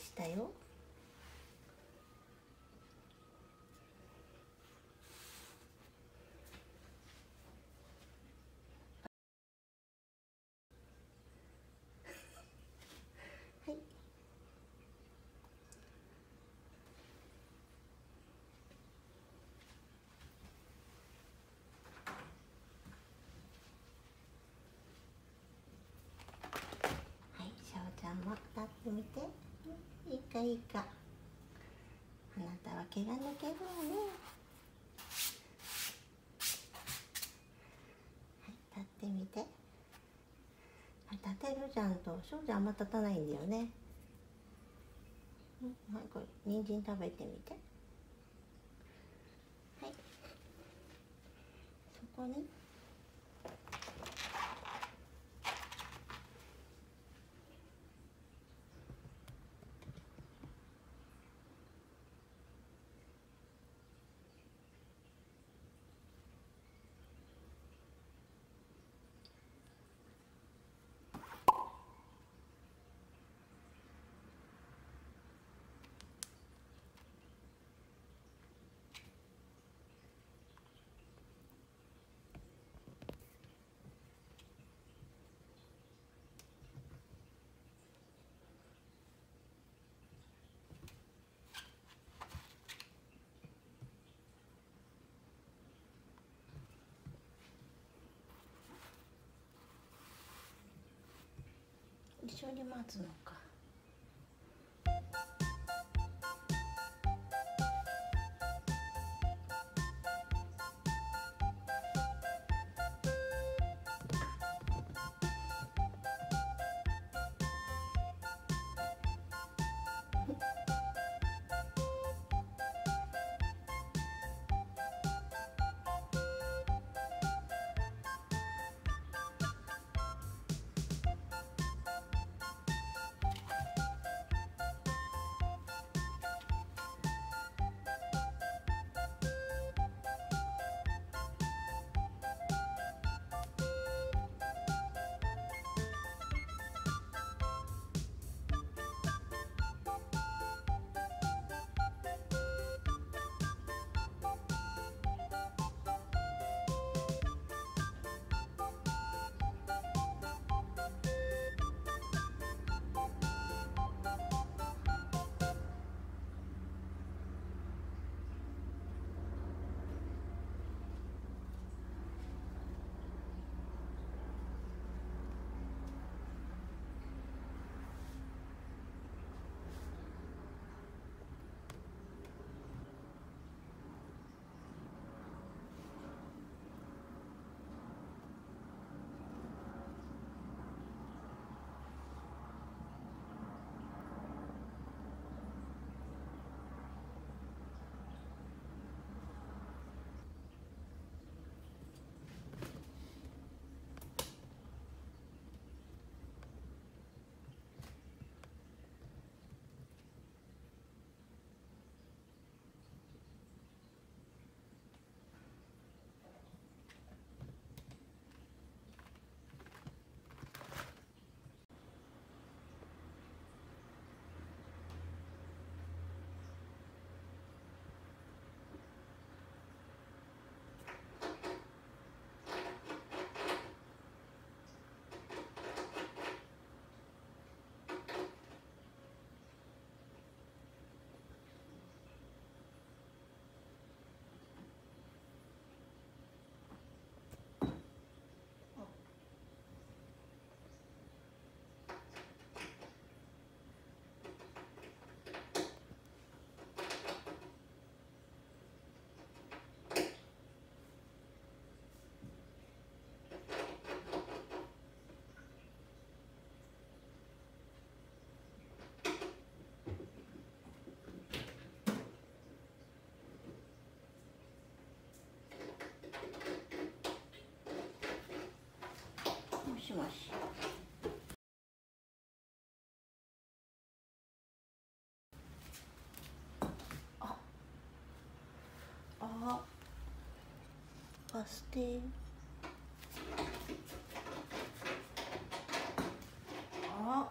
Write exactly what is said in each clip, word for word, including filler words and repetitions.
したよ。はい。はい、しょうちゃんも立ってみて。いいかいいか。あなたは毛が抜けるわね。はい、立ってみて。立てるじゃんと、しょうちゃんあんま立たないんだよね。うん、はい、これ人参食べてみて。はい。そこに。一緒に待つのか。しましああバス停あ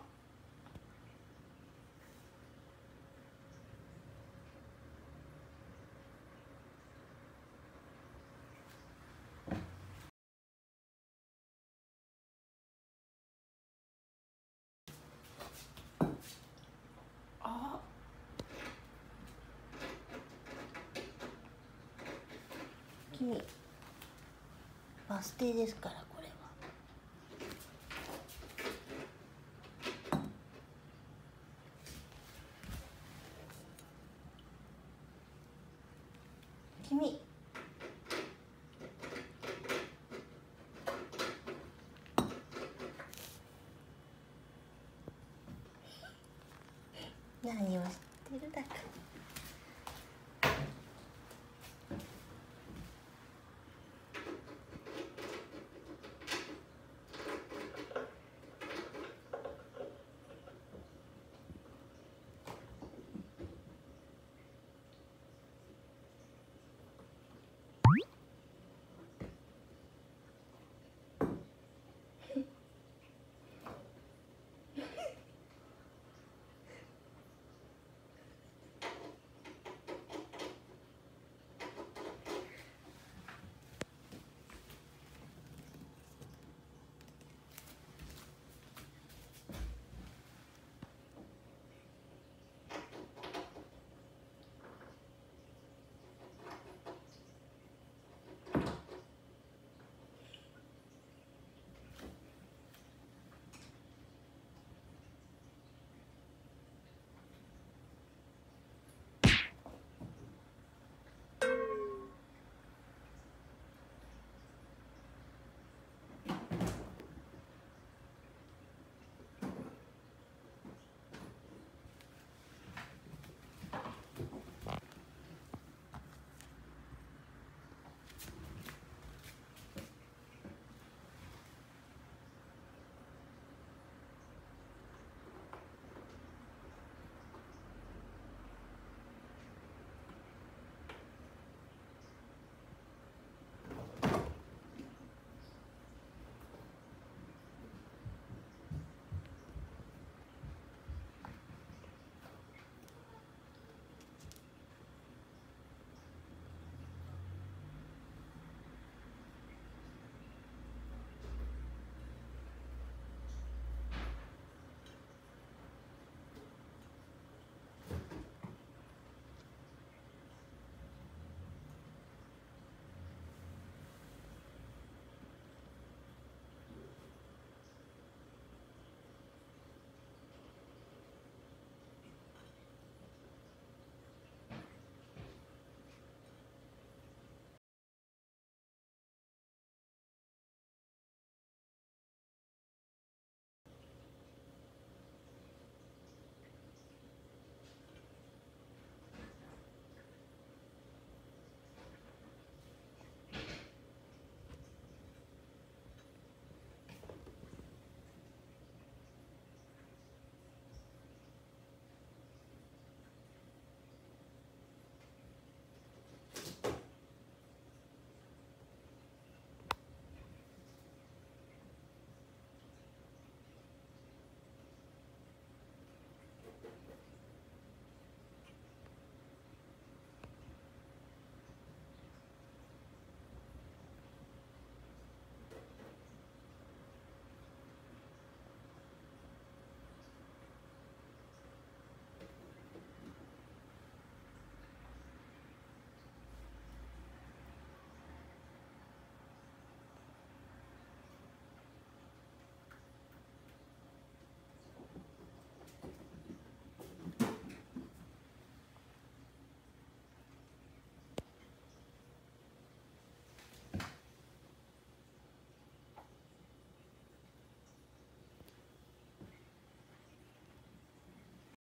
的にバス停ですから、これは君何をしてるだか。